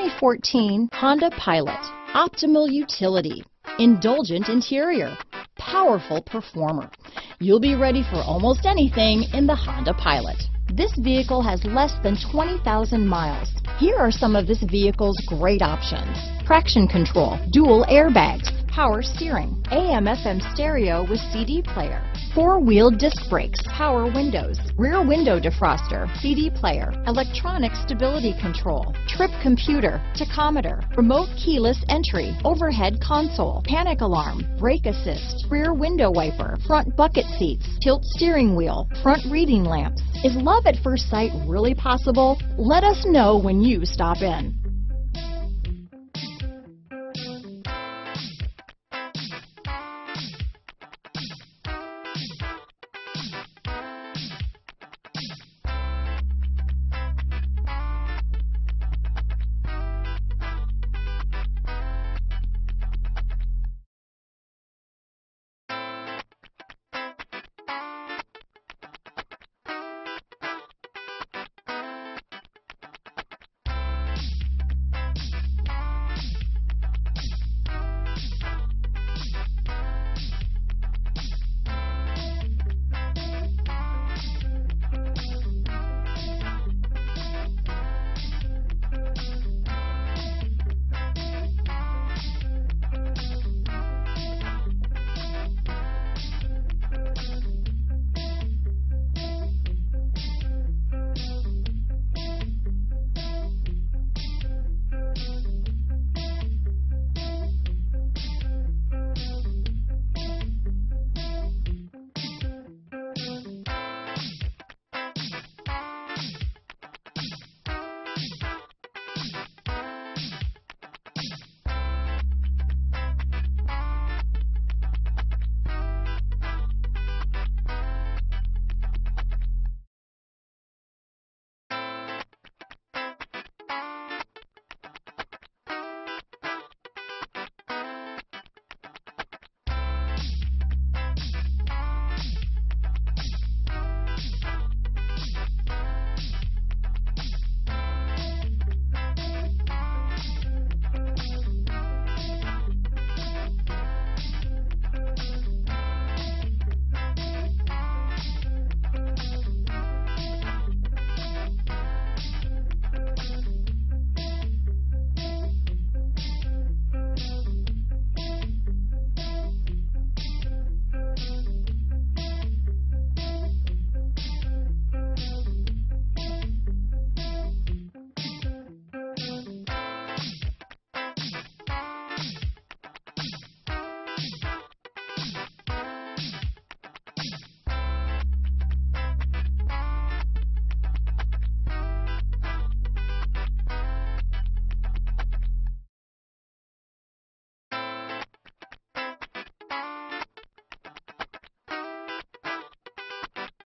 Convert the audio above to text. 2014 Honda Pilot. Optimal utility, indulgent interior, powerful performer. You'll be ready for almost anything in the Honda Pilot. This vehicle has less than 20,000 miles. Here are some of this vehicle's great options: traction control, dual airbags, power steering, AM/FM stereo with CD player, four-wheel disc brakes, power windows, rear window defroster, CD player, electronic stability control, trip computer, tachometer, remote keyless entry, overhead console, panic alarm, brake assist, rear window wiper, front bucket seats, tilt steering wheel, front reading lamps. Is love at first sight really possible? Let us know when you stop in.